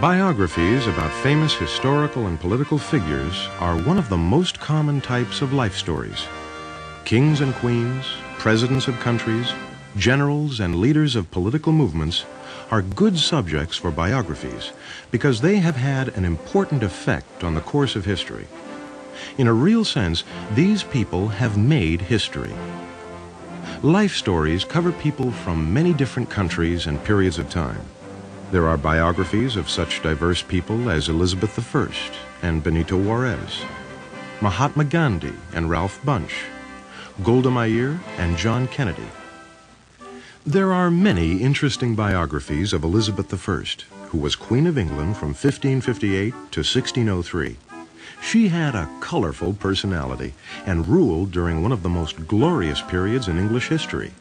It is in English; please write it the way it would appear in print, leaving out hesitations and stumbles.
Biographies about famous historical and political figures are one of the most common types of life stories. Kings and queens, presidents of countries, generals and leaders of political movements are good subjects for biographies because they have had an important effect on the course of history. In a real sense, these people have made history. Life stories cover people from many different countries and periods of time. There are biographies of such diverse people as Elizabeth I and Benito Juarez, Mahatma Gandhi and Ralph Bunche, Golda Meir and John Kennedy. There are many interesting biographies of Elizabeth I, who was Queen of England from 1558 to 1603. She had a colorful personality and ruled during one of the most glorious periods in English history.